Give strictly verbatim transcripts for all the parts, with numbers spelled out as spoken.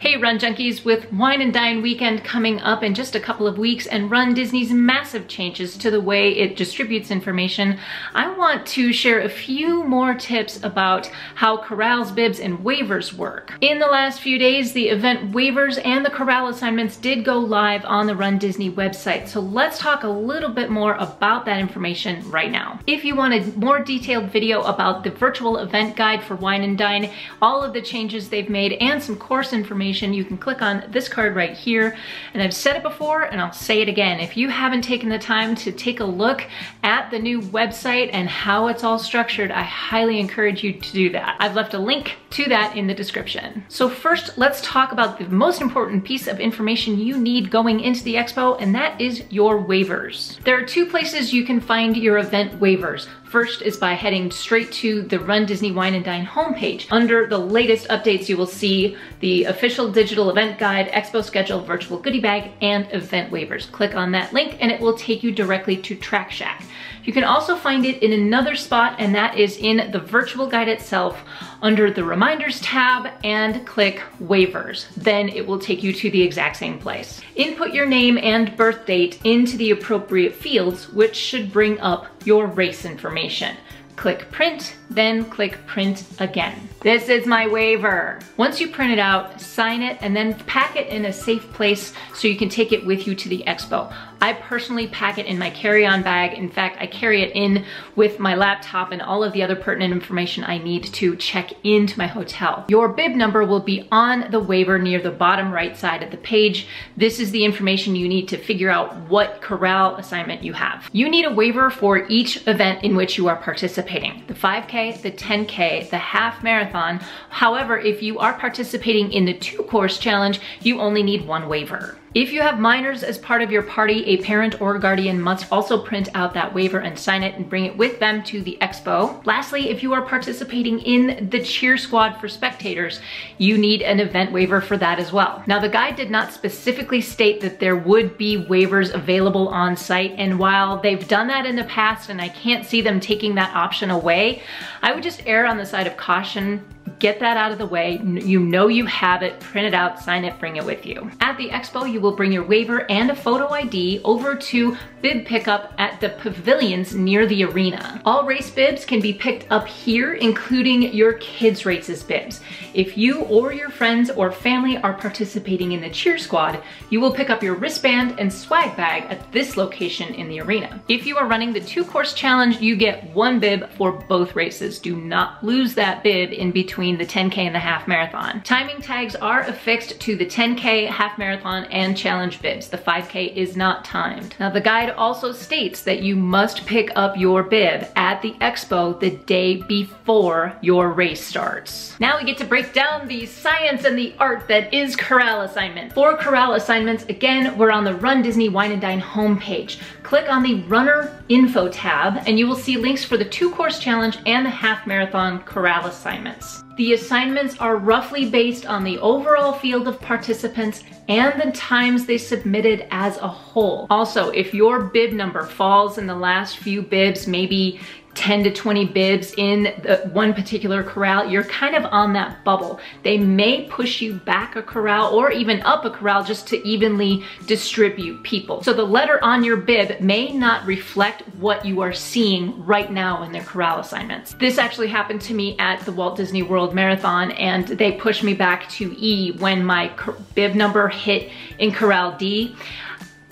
Hey Run Junkies, with Wine and Dine weekend coming up in just a couple of weeks and Run Disney's massive changes to the way it distributes information, I want to share a few more tips about how corrals, bibs, and waivers work. In the last few days, the event waivers and the corral assignments did go live on the Run Disney website, so let's talk a little bit more about that information right now. If you want a more detailed video about the virtual event guide for Wine and Dine, all of the changes they've made, and some course information, you can click on this card right here. And I've said it before and I'll say it again. If you haven't taken the time to take a look at the new website and how it's all structured, I highly encourage you to do that. I've left a link to that in the description. So first, let's talk about the most important piece of information you need going into the expo, and that is your waivers. There are two places you can find your event waivers. First is by heading straight to the Run Disney Wine and Dine homepage. Under the latest updates, you will see the official digital event guide, expo schedule, virtual goodie bag, and event waivers. Click on that link and it will take you directly to Track Shack. You can also find it in another spot, and that is in the virtual guide itself under the reminders tab, and click waivers. Then it will take you to the exact same place. Input your name and birth date into the appropriate fields, which should bring up your race information. Click print, then click print again. This is my waiver. Once you print it out, sign it, and then pack it in a safe place so you can take it with you to the expo. I personally pack it in my carry-on bag. In fact, I carry it in with my laptop and all of the other pertinent information I need to check into my hotel. Your bib number will be on the waiver near the bottom right side of the page. This is the information you need to figure out what corral assignment you have. You need a waiver for each event in which you are participating: the five K, the ten K, the half marathon. However, if you are participating in the two-course challenge, you only need one waiver. If you have minors as part of your party, a parent or guardian must also print out that waiver and sign it and bring it with them to the expo. Lastly, if you are participating in the cheer squad for spectators, you need an event waiver for that as well. Now, the guide did not specifically state that there would be waivers available on site, and while they've done that in the past and I can't see them taking that option away, I would just err on the side of caution. Get that out of the way. You know you have it, print it out, sign it, bring it with you. At the expo, you will bring your waiver and a photo I D over to bib pickup at the pavilions near the arena. All race bibs can be picked up here, including your kids' races bibs. If you or your friends or family are participating in the cheer squad, you will pick up your wristband and swag bag at this location in the arena. If you are running the two-course challenge, you get one bib for both races. Do not lose that bib in between the ten K and the half marathon. Timing tags are affixed to the ten K, half marathon, and challenge bibs. The five K is not timed. Now, the guide also states that you must pick up your bib at the expo the day before your race starts. Now we get to break down the science and the art that is corral assignment. For corral assignments, again, we're on the Run Disney Wine and Dine homepage. Click on the Runner Info tab and you will see links for the two-course challenge and the half marathon corral assignments. The assignments are roughly based on the overall field of participants and the times they submitted as a whole. Also, if your bib number falls in the last few bibs, maybe ten to twenty bibs in the one particular corral, you're kind of on that bubble. They may push you back a corral or even up a corral just to evenly distribute people. So the letter on your bib may not reflect what you are seeing right now in their corral assignments. This actually happened to me at the Walt Disney World Marathon, and they pushed me back to E when my bib number hit in corral D.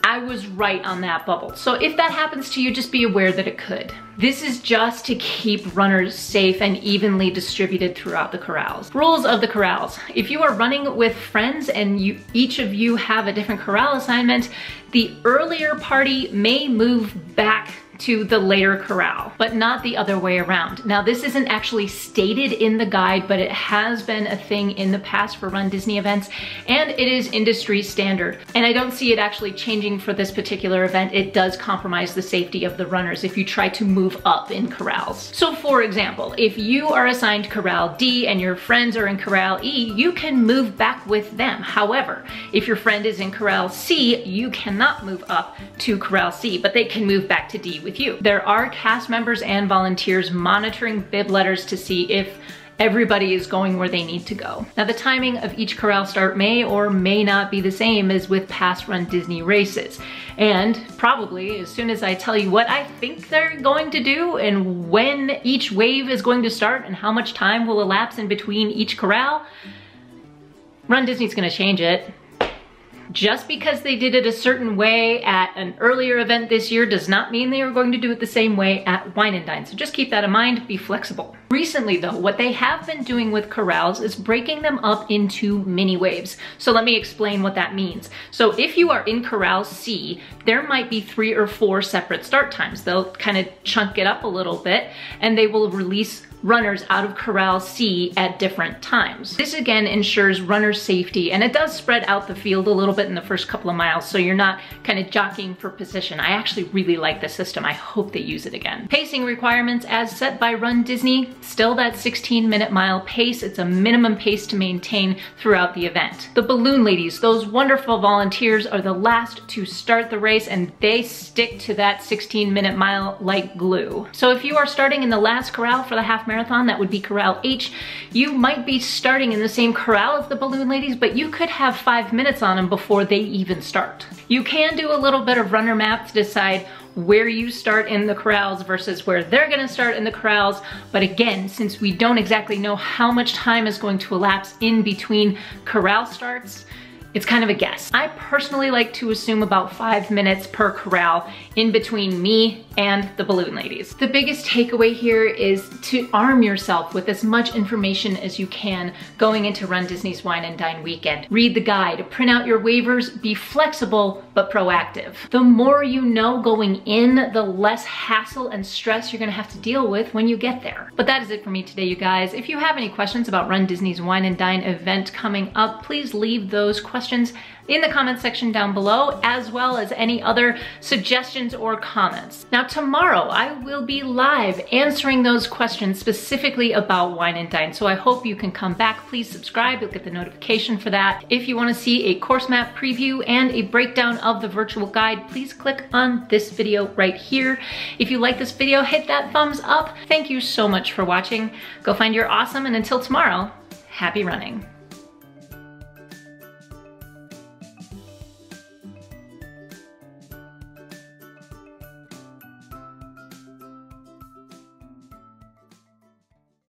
I was right on that bubble. So if that happens to you, just be aware that it could. This is just to keep runners safe and evenly distributed throughout the corrals. Rules of the corrals. If you are running with friends and you, each of you have a different corral assignment, the earlier party may move back to the later corral, but not the other way around. Now, this isn't actually stated in the guide, but it has been a thing in the past for Run Disney events, and it is industry standard. And I don't see it actually changing for this particular event. It does compromise the safety of the runners if you try to move up in corrals. So for example, if you are assigned corral D and your friends are in corral E, you can move back with them. However, if your friend is in corral C, you cannot move up to corral C, but they can move back to D with you. There are cast members and volunteers monitoring bib letters to see if everybody is going where they need to go. Now, the timing of each corral start may or may not be the same as with past Run Disney races. And probably as soon as I tell you what I think they're going to do and when each wave is going to start and how much time will elapse in between each corral, Run Disney's gonna change it. Just because they did it a certain way at an earlier event this year does not mean they are going to do it the same way at Wine and Dine. So just keep that in mind, be flexible. Recently though, what they have been doing with corrals is breaking them up into mini waves. So let me explain what that means. So if you are in corral C, there might be three or four separate start times. They'll kind of chunk it up a little bit and they will release runners out of corral C at different times. This again ensures runner safety and it does spread out the field a little bit in the first couple of miles, so you're not kind of jockeying for position. I actually really like this system. I hope they use it again. Pacing requirements as set by Run Disney, still that sixteen minute mile pace. It's a minimum pace to maintain throughout the event. The balloon ladies, those wonderful volunteers, are the last to start the race and they stick to that sixteen minute mile like glue. So if you are starting in the last corral for the half marathon, that would be corral H, you might be starting in the same corral as the balloon ladies, but you could have five minutes on them before they even start. You can do a little bit of runner map to decide where you start in the corrals versus where they're gonna start in the corrals. But again, since we don't exactly know how much time is going to elapse in between corral starts, it's kind of a guess. I personally like to assume about five minutes per corral in between me and the balloon ladies. The biggest takeaway here is to arm yourself with as much information as you can going into Run Disney's Wine and Dine weekend. Read the guide, print out your waivers, be flexible but proactive. The more you know going in, the less hassle and stress you're gonna have to deal with when you get there. But that is it for me today, you guys. If you have any questions about Run Disney's Wine and Dine event coming up, please leave those questions questions in the comment section down below, as well as any other suggestions or comments. Now tomorrow I will be live answering those questions specifically about Wine and Dine, so I hope you can come back. Please subscribe, you'll get the notification for that. If you wanna see a course map preview and a breakdown of the virtual guide, please click on this video right here. If you like this video, hit that thumbs up. Thank you so much for watching. Go find your awesome, and until tomorrow, happy running.